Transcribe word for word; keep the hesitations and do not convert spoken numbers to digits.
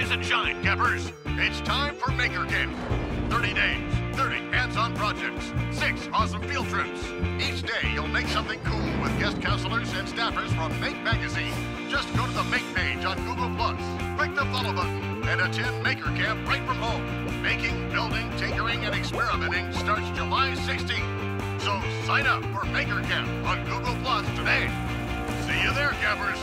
Rise and shine, campers. It's time for Maker Camp. thirty days, thirty hands-on projects, six awesome field trips. Each day you'll make something cool with guest counselors and staffers from Make Magazine. Just go to the Make page on Google Plus, click the follow button, and attend Maker Camp right from home. Making, building, tinkering, and experimenting starts July sixteenth. So sign up for Maker Camp on Google Plus today. See you there, campers.